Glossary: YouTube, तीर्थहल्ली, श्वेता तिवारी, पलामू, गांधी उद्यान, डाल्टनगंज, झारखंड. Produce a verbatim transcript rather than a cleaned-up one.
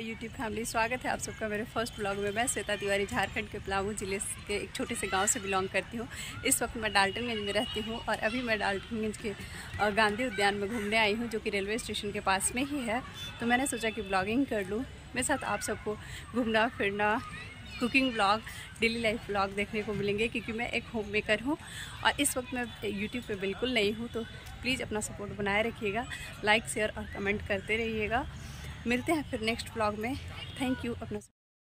My YouTube family, स्वागत है आप सबका मेरे फर्स्ट ब्लॉग में। मैं श्वेता तिवारी झारखंड के पलामू ज़िले के एक छोटे से गांव से बिलोंग करती हूं। इस वक्त मैं डाल्टनगंज में रहती हूं और अभी मैं डाल्टनगंज के गांधी उद्यान में घूमने आई हूं, जो कि रेलवे स्टेशन के पास में ही है। तो मैंने सोचा कि ब्लॉगिंग कर लूँ। मेरे साथ आप सबको घूमना फिरना, cooking vlog, daily life vlog देखने को मिलेंगे, क्योंकि मैं एक होम मेकर हूँ और इस वक्त मैं यूट्यूब पे बिल्कुल नहीं हूँ। तो प्लीज़ अपना सपोर्ट बनाए रखिएगा, लाइक शेयर और कमेंट करते रहिएगा। मिलते हैं फिर नेक्स्ट व्लॉग में। थैंक यू अपना